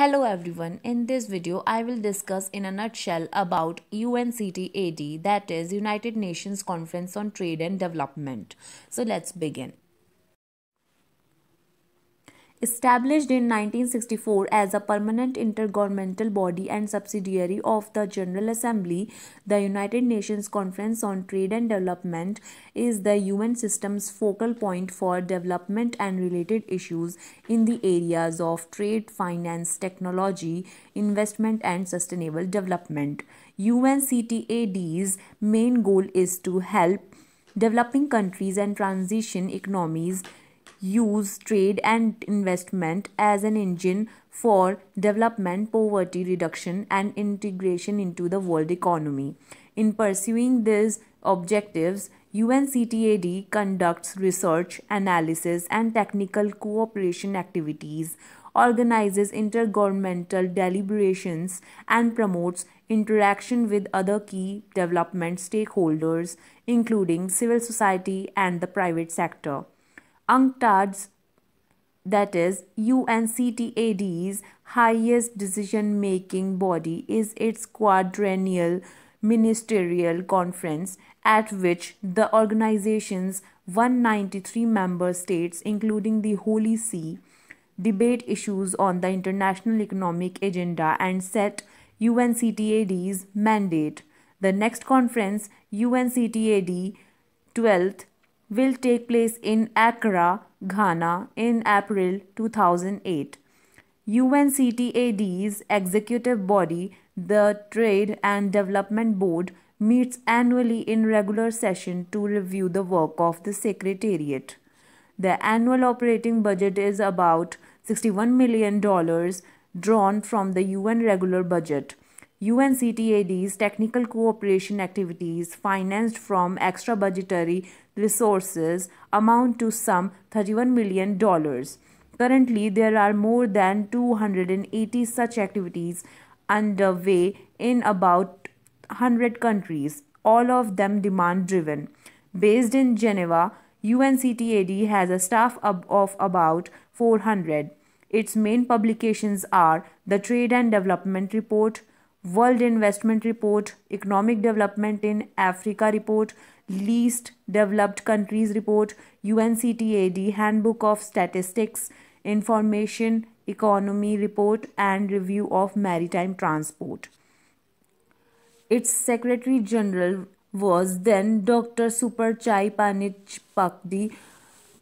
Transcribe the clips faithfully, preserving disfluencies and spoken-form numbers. Hello everyone, in this video I will discuss in a nutshell about U N C T A D, that is United Nations Conference on Trade and Development. So let's begin. Established in nineteen sixty-four as a permanent intergovernmental body and subsidiary of the General Assembly, the United Nations Conference on Trade and Development is the U N system's focal point for development and related issues in the areas of trade, finance, technology, investment, and sustainable development. U N C T A D's main goal is to help developing countries and transition economies use trade and investment as an engine for development, poverty reduction, and integration into the world economy. In pursuing these objectives, U N C T A D conducts research, analysis, and technical cooperation activities, organizes intergovernmental deliberations, and promotes interaction with other key development stakeholders, including civil society and the private sector. UNCTAD's, that is U N C T A D's highest decision-making body, is its quadrennial ministerial conference at which the organization's one hundred ninety-three member states, including the Holy See, debate issues on the international economic agenda and set U N C T A D's mandate. The next conference, U N C T A D twelfth, will take place in Accra, Ghana, in April two thousand eight. U N C T A D's executive body, the Trade and Development Board, meets annually in regular session to review the work of the Secretariat. The annual operating budget is about sixty-one million dollars, drawn from the U N regular budget. U N C T A D's technical cooperation activities, financed from extra budgetary resources, amount to some thirty-one million dollars. Currently, there are more than two hundred eighty such activities underway in about one hundred countries, all of them demand-driven. Based in Geneva, U N C T A D has a staff of about four hundred. Its main publications are the Trade and Development Report, World Investment Report, Economic Development in Africa Report, Least Developed Countries Report, U N C T A D Handbook of Statistics, Information Economy Report, and Review of Maritime Transport. Its Secretary General was then Doctor Supachai Panitchpakdi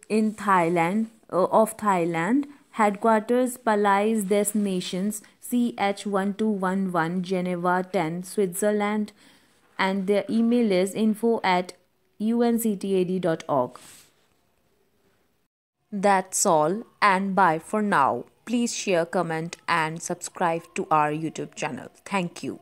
in Thailand, uh, of Thailand, headquarters Palais des Nations, C H one two one one, Geneva ten, Switzerland, and their email is info at U N C T A D dot org. That's all, and bye for now. Please share, comment, and subscribe to our YouTube channel. Thank you.